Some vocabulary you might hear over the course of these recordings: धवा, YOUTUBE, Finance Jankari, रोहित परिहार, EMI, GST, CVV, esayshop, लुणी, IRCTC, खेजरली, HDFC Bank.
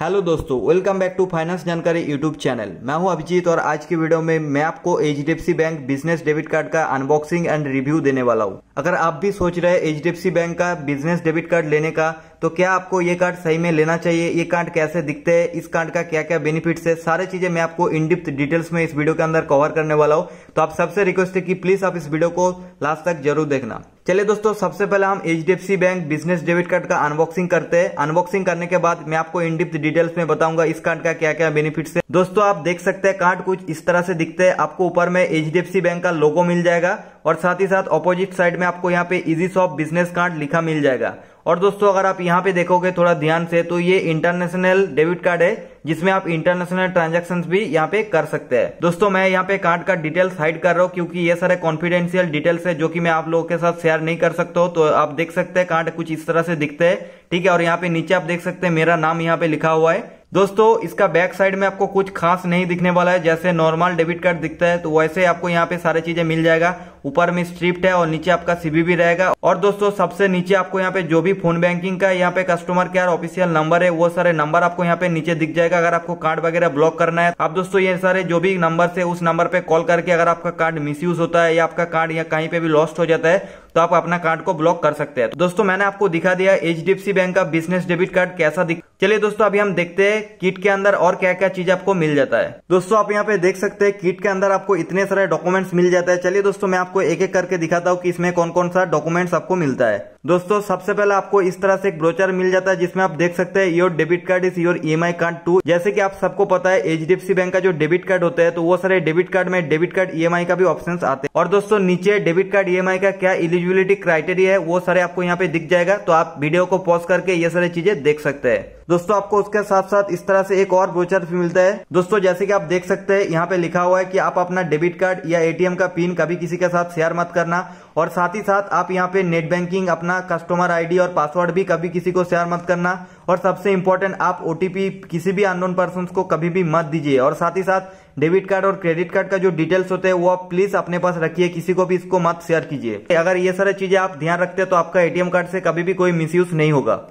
Hello दोस्तों, welcome back to finance जानकारी YouTube channel. मैं हूं अभिजीत और आज की वीडियो में मैं आपको HDFC bank business debit card का अनबॉक्सिंग एंड रिव्यू देने वाला हूं। अगर आप भी सोच रहे हैं HDFC बैंक का बिजनेस डेबिट कार्ड लेने का, तो क्या आपको ये कार्ड सही में लेना चाहिए, ये कार्ड कैसे दिखते हैं, इस कार्ड का क्या क्या बेनिफिट्स है, सारी चीजें मैं आपको इन डेप्थ डिटेल्स में इस वीडियो के अंदर कवर करने वाला हूँ। तो आप सबसे रिक्वेस्ट है कि प्लीज आप इस वीडियो को लास्ट तक जरूर देखना। चलिए दोस्तों, सबसे पहले हम HDFC bank business debit card का अनबॉक्सिंग करते हैं। अनबॉक्सिंग करने के बाद मैं आपको इन डेप्थ डिटेल्स में बताऊंगा इस कार्ड का क्या क्या बेनिफिट्स है। दोस्तों आप देख सकते हैं कार्ड कुछ इस तरह से दिखते हैं। आपको ऊपर में HDFC बैंक का लोगो मिल जाएगा और साथ ही साथ ऑपोजिट साइड में आपको यहाँ पे EasyShop बिजनेस कार्ड लिखा मिल जाएगा। और दोस्तों अगर आप यहाँ पे देखोगे थोड़ा ध्यान से, तो ये इंटरनेशनल डेबिट कार्ड है जिसमें आप इंटरनेशनल ट्रांजैक्शंस भी यहाँ पे कर सकते हैं। दोस्तों मैं यहाँ पे कार्ड का डिटेल्स हाइड कर रहा हूँ क्योंकि ये सारे कॉन्फिडेंशियल डिटेल्स है जो कि मैं आप लोगों के साथ शेयर नहीं कर सकता हूँ। तो आप देख सकते हैं कार्ड कुछ इस तरह से दिखते है, ठीक है। और यहाँ पे नीचे आप देख सकते हैं मेरा नाम यहाँ पे लिखा हुआ है। दोस्तों इसका बैक साइड में आपको कुछ खास नहीं दिखने वाला है, जैसे नॉर्मल डेबिट कार्ड दिखता है तो वैसे आपको यहाँ पे सारी चीजें मिल जाएगा। ऊपर में स्ट्रिप्ट है और नीचे आपका CVV रहेगा। और दोस्तों सबसे नीचे आपको यहाँ पे जो भी फोन बैंकिंग का यहाँ पे कस्टमर केयर ऑफिशियल नंबर है, वो सारे नंबर आपको यहाँ पे नीचे दिख जाएगा। अगर आपको कार्ड वगैरह ब्लॉक करना है, आप दोस्तों ये सारे जो भी नंबर से उस नंबर पे कॉल करके अगर आपका कार्ड मिसयूज होता है या आपका कार्ड या कहीं पे भी लॉस्ट हो जाता है तो आप अपना कार्ड को ब्लॉक कर सकते हैं। तो दोस्तों मैंने आपको दिखा दिया HDFC बैंक का बिजनेस डेबिट कार्ड कैसा दिख। चलिए दोस्तों अभी हम देखते हैं किट के अंदर और क्या क्या चीज आपको मिल जाता है। दोस्तों आप यहाँ पे देख सकते हैं किट के अंदर आपको इतने सारे डॉक्यूमेंट्स मिल जाता है। चलिए दोस्तों मैं आपको एक एक करके दिखाता हूँ कि इसमें कौन कौन सा डॉक्यूमेंट्स आपको मिलता है। दोस्तों सबसे पहले आपको इस तरह से एक ब्रोचर मिल जाता है जिसमें आप देख सकते हैं your debit card is your EMI card too. जैसे कि आप सबको पता है HDFC बैंक का जो डेबिट कार्ड होता है तो वो सारे डेबिट कार्ड में डेबिट कार्ड EMI का भी ऑप्शन आते हैं। और दोस्तों नीचे डेबिट कार्ड EMI का क्या एलिजिबिलिटी क्राइटेरिया है वो सारे आपको यहाँ पे दिख जाएगा। तो आप वीडियो को पॉज करके ये सारी चीजें देख सकते हैं। दोस्तों आपको उसके साथ साथ इस तरह से एक और ब्रोचर मिलता है। दोस्तों जैसे कि आप देख सकते हैं यहाँ पे लिखा हुआ है कि आप अपना डेबिट कार्ड या ATM का पिन कभी किसी के साथ शेयर मत करना, और साथ ही साथ आप यहाँ पे नेट बैंकिंग, अपना कस्टमर ID और पासवर्ड भी कभी किसी को शेयर मत करना, और सबसे इम्पोर्टेंट आप OTP किसी भी अननोन पर्सन को कभी भी मत दीजिए। और साथ ही साथ डेबिट कार्ड और क्रेडिट कार्ड का जो डिटेल्स होते हैं वो आप प्लीज अपने पास रखिए, किसी को भी इसको मत शेयर कीजिए। अगर ये सारी चीजें आप ध्यान रखते हैं तो आपका ATM कार्ड से कभी भी कोई मिसयूज नहीं होगा।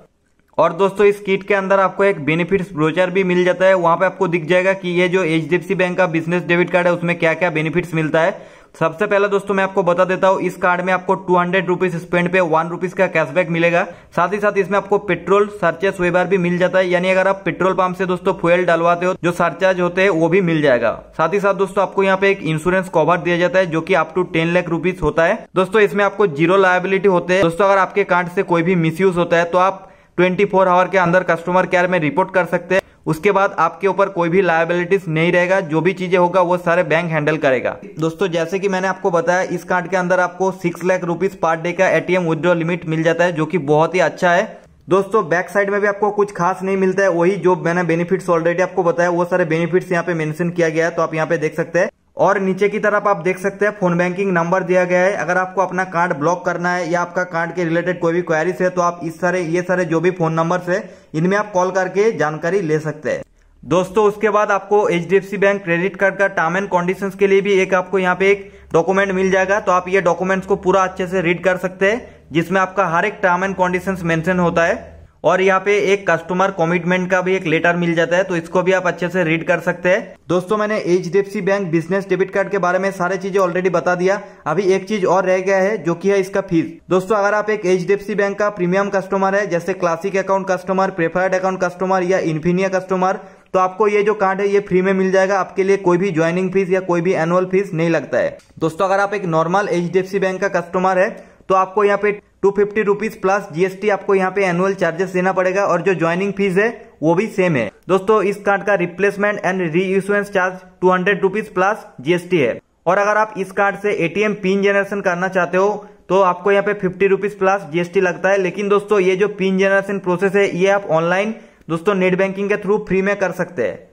और दोस्तों इस किट के अंदर आपको एक बेनिफिट्स ब्रोचर भी मिल जाता है। वहां पे आपको दिख जाएगा कि ये जो HDFC बैंक का बिजनेस डेबिट कार्ड है उसमें क्या क्या बेनिफिट्स मिलता है। सबसे पहले दोस्तों मैं आपको बता देता हूँ, इस कार्ड में आपको 200 रुपीज स्पेंड पे 1 रुपीज का कैशबैक मिलेगा। साथ ही साथ इसमें आपको पेट्रोल सरचार्ज वेबर भी मिल जाता है, यानी अगर आप पेट्रोल पंप से दोस्तों फ्यूल डलवाते हो जो सरचार्ज होते हैं वो भी मिल जाएगा। साथ ही साथ दोस्तों आपको यहाँ पे एक इंश्योरेंस कवर दिया जाता है जो की अप टू 10 लाख रुपीज होता है। दोस्तों इसमें आपको जीरो लायबिलिटी होते है। दोस्तों अगर आपके कार्ड से कोई भी मिसयूज होता है तो आप 24 आवर के अंदर कस्टमर केयर में रिपोर्ट कर सकते हैं। उसके बाद आपके ऊपर कोई भी लायबिलिटीज नहीं रहेगा, जो भी चीजें होगा वो सारे बैंक हैंडल करेगा। दोस्तों जैसे कि मैंने आपको बताया, इस कार्ड के अंदर आपको 6 लाख रुपीज पर डे का ATM विथड्रॉ लिमिट मिल जाता है जो कि बहुत ही अच्छा है। दोस्तों बैक साइड में भी आपको कुछ खास नहीं मिलता है, वही जो मैंने बेनिफिट्स ऑलरेडी आपको बताया वो सारे बेनिफिट्स यहाँ पे मेंशन किया गया है, तो आप यहाँ पे देख सकते हैं। और नीचे की तरफ आप देख सकते हैं फोन बैंकिंग नंबर दिया गया है। अगर आपको अपना कार्ड ब्लॉक करना है या आपका कार्ड के रिलेटेड कोई भी क्वेरीज है तो आप ये सारे जो भी फोन नंबर्स है इनमें आप कॉल करके जानकारी ले सकते हैं। दोस्तों उसके बाद आपको HDFC बैंक क्रेडिट कार्ड का टर्म एंड कंडीशंस के लिए भी एक आपको यहाँ पे एक डॉक्यूमेंट मिल जाएगा। तो आप ये डॉक्यूमेंट्स को पूरा अच्छे से रीड कर सकते हैं जिसमें आपका हर एक टर्म एंड कंडीशंस मेंशन होता है। और यहाँ पे एक कस्टमर कमिटमेंट का भी एक लेटर मिल जाता है, तो इसको भी आप अच्छे से रीड कर सकते हैं। दोस्तों मैंने HDFC bank business debit card के बारे में सारी चीजें ऑलरेडी बता दिया। अभी एक चीज और रह गया है जो कि है इसका फीस। दोस्तों अगर आप एक HDFC बैंक का प्रीमियम कस्टमर है, जैसे classic account customer, preferred account customer या इन्फिनिया कस्टमर, तो आपको ये जो कार्ड है ये फ्री में मिल जाएगा। आपके लिए कोई भी ज्वाइनिंग फीस या कोई भी एनुअल फीस नहीं लगता है। दोस्तों अगर आप एक नॉर्मल HDFC बैंक का कस्टमर है तो आपको यहाँ पे 250 रुपीज प्लस GST आपको यहाँ पे एनुअल चार्जेस देना पड़ेगा, और जो ज्वाइनिंग फीस है वो भी सेम है। दोस्तों इस कार्ड का replacement and reissuance charge 200 rupees plus GST है। और अगर आप इस कार्ड से ATM पिन जनरेशन करना चाहते हो तो आपको यहाँ पे 50 रुपीज प्लस GST लगता है। लेकिन दोस्तों ये जो पिन जनरेशन प्रोसेस है ये आप ऑनलाइन दोस्तों नेट बैंकिंग के थ्रू फ्री में कर सकते हैं।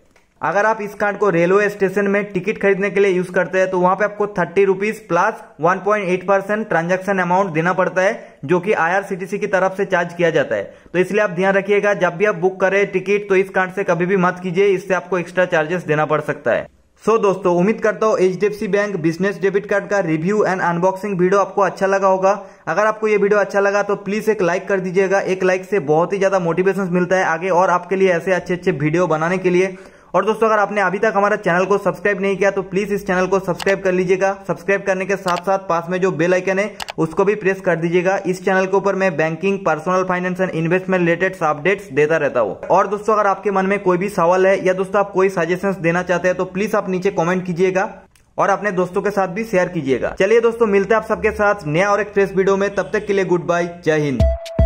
अगर आप इस कार्ड को रेलवे स्टेशन में टिकट खरीदने के लिए यूज करते हैं तो वहां पे आपको 30 रुपीज प्लस 1.8% ट्रांजैक्शन अमाउंट देना पड़ता है जो कि IRCTC की तरफ से चार्ज किया जाता है। तो इसलिए आप ध्यान रखिएगा, जब भी आप बुक करें टिकट तो इस कार्ड से कभी भी मत कीजिए, इससे आपको एक्स्ट्रा चार्जेस देना पड़ सकता है। सो दोस्तों उम्मीद करता हूँ HDFC bank business debit card का रिव्यू एंड अनबॉक्सिंग वीडियो आपको अच्छा लगा होगा। अगर आपको ये वीडियो अच्छा लगा तो प्लीज एक लाइक कर दीजिएगा। एक लाइक से बहुत ही ज्यादा मोटिवेशन मिलता है आगे और आपके लिए ऐसे अच्छे अच्छे वीडियो बनाने के लिए। और दोस्तों अगर आपने अभी तक हमारा चैनल को सब्सक्राइब नहीं किया तो प्लीज इस चैनल को सब्सक्राइब कर लीजिएगा। सब्सक्राइब करने के साथ साथ पास में जो बेल आइकन है उसको भी प्रेस कर दीजिएगा। इस चैनल के ऊपर मैं banking, personal finance and investment related updates देता रहता हूँ। और दोस्तों अगर आपके मन में कोई भी सवाल है या दोस्तों आप कोई सजेशंस देना चाहते हैं तो प्लीज आप नीचे कॉमेंट कीजिएगा और अपने दोस्तों के साथ भी शेयर कीजिएगा। चलिए दोस्तों मिलते हैं आप सबके साथ नया और एक फ्रेश वीडियो में। तब तक के लिए गुड बाय, जय हिंद।